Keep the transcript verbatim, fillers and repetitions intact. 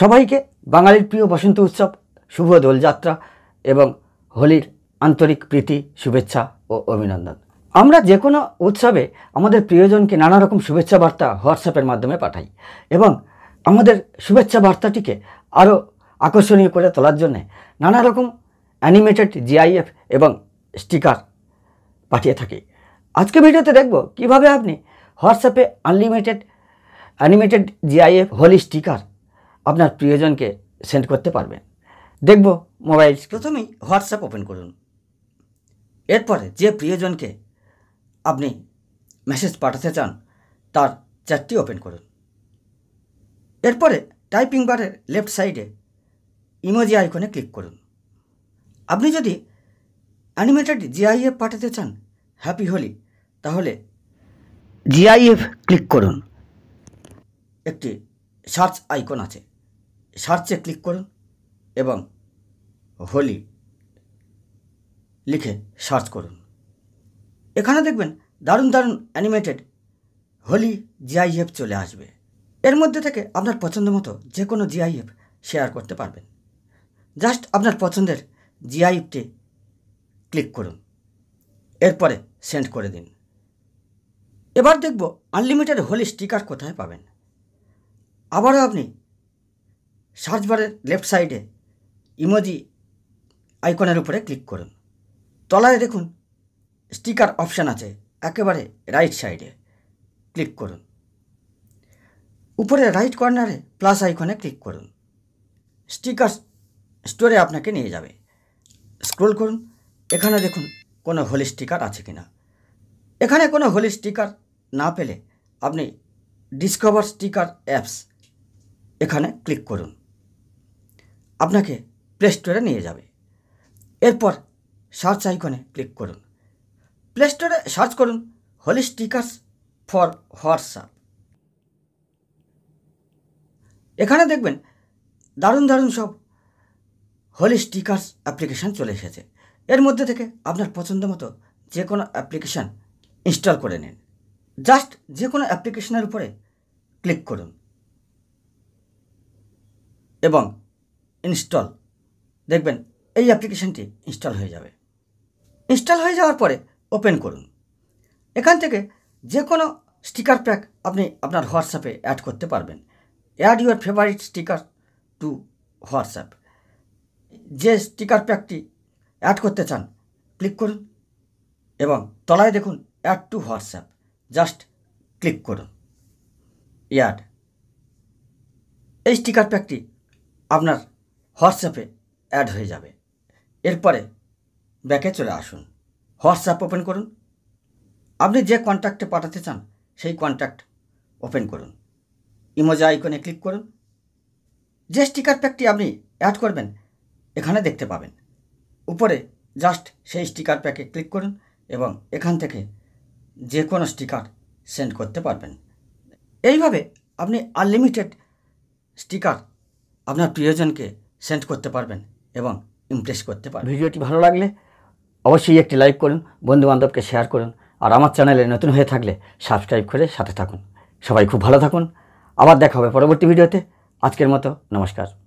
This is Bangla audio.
সবাইকে বাঙালির প্রিয় বসন্ত উৎসব শুভ দোলযাত্রা এবং হোলির আন্তরিক প্রীতি শুভেচ্ছা ও অভিনন্দন। আমরা যে কোনো উৎসবে আমাদের প্রিয়জনকে নানা রকম শুভেচ্ছা বার্তা হোয়াটসঅ্যাপের মাধ্যমে পাঠাই এবং আমাদের শুভেচ্ছা বার্তাটিকে আরও আকর্ষণীয় করে তোলার জন্য নানা রকম অ্যানিমেটেড জিআইএফ এবং স্টিকার পাঠিয়ে থাকি। আজকে ভিডিওতে দেখব কিভাবে আপনি হোয়াটসঅ্যাপে unlimited animated GIF Holi sticker আপনার প্রিয়জনকে সেন্ড করতে পারবেন। দেখব মোবাইল। প্রথমেই হোয়াটসঅ্যাপ ওপেন করুন। এরপরে যে প্রিয়জনকে আপনি মেসেজ পাঠাতে চান তার চ্যাটটি ওপেন করুন। এরপরে টাইপিং বারের লেফট সাইডে ইমোজি আইকনে ক্লিক করুন। আপনি যদি অ্যানিমেটেড জিআইএফ পাঠাতে চান হ্যাপি হোলি, তাহলে জিআইএফ ক্লিক করুন। একটি সার্চ আইকন আছে, সার্চে ক্লিক করুন এবং হোলি লিখে সার্চ করুন। এখানে দেখবেন দারুণ দারুণ অ্যানিমেটেড হোলি জিআইএফ চলে আসবে। এর মধ্যে থেকে আপনার পছন্দ মতো যে কোনো জিআইএফ শেয়ার করতে পারবেন। জাস্ট আপনার পছন্দের জিআইএফটি ক্লিক করুন, এরপরে সেন্ড করে দিন। এবার দেখব আনলিমিটেড হোলি স্টিকার কোথায় পাবেন। আবারও আপনি সার্চ বারের লেফট সাইডে ইমোজি আইকনের উপরে ক্লিক করুন। তলায় দেখুন স্টিকার অপশান আছে, একেবারে রাইট সাইডে ক্লিক করুন। উপরে রাইট কর্নারে প্লাস আইকনে ক্লিক করুন। স্টিকার স্টোরে আপনাকে নিয়ে যাবে। স্ক্রোল করুন, এখানে দেখুন কোনো হোলি স্টিকার আছে কি না। এখানে কোনো হোলি স্টিকার না পেলে আপনি ডিসকভার স্টিকার অ্যাপস এখানে ক্লিক করুন, আপনাকে প্লে স্টোরে নিয়ে যাবে। এরপর সার্চ আইকনে ক্লিক করুন। প্লে স্টোরে সার্চ করুন হোলি স্টিকার্স ফর হোয়াটসঅ্যাপ। এখানে দেখবেন দারুণ দারুণ সব হোলি স্টিকার্স অ্যাপ্লিকেশান চলে এসেছে। এর মধ্যে থেকে আপনার পছন্দ মতো যে কোনো অ্যাপ্লিকেশান ইনস্টল করে নিন। জাস্ট যে কোনো অ্যাপ্লিকেশানের উপরে ক্লিক করুন এবং ইনস্টল, দেখবেন এই অ্যাপ্লিকেশানটি ইনস্টল হয়ে যাবে। ইনস্টল হয়ে যাওয়ার পরে ওপেন করুন। এখান থেকে যে কোনো স্টিকার প্যাক আপনি আপনার হোয়াটসঅ্যাপে অ্যাড করতে পারবেন। Add your favourite sticker to WhatsApp. যে স্টিকার প্যাকটি অ্যাড করতে চান ক্লিক করুন এবং তলায় দেখুন add to WhatsApp, just click করুন অ্যাড। এই স্টিকার প্যাকটি আপনার হোয়াটসঅ্যাপে অ্যাড হয়ে যাবে। এরপরে ব্যাকে চলে আসুন, হোয়াটসঅ্যাপ ওপেন করুন। আপনি যে কন্ট্যাক্টে পাঠাতে চান সেই কন্ট্যাক্ট ওপেন করুন, ইমোজি আইকনে ক্লিক করুন। যে স্টিকার প্যাকটি আপনি অ্যাড করবেন এখানে দেখতে পাবেন। উপরে জাস্ট সেই স্টিকার প্যাকে ক্লিক করুন এবং এখান থেকে যে কোনো স্টিকার সেন্ড করতে পারবেন। এইভাবে আপনি আনলিমিটেড স্টিকার আপনার প্রিয়জনকে সেন্ড করতে পারবেন এবং ইমপ্রেস করতে পারবেন। ভিডিওটি ভালো লাগলে অবশ্যই একটি লাইক করুন, বন্ধুবান্ধবকে শেয়ার করুন, আর আমার চ্যানেলে নতুন হয়ে থাকলে সাবস্ক্রাইব করে সাথে থাকুন। সবাই খুব ভালো থাকুন। আবার দেখা হবে পরবর্তী ভিডিওতে। আজকের মতো নমস্কার।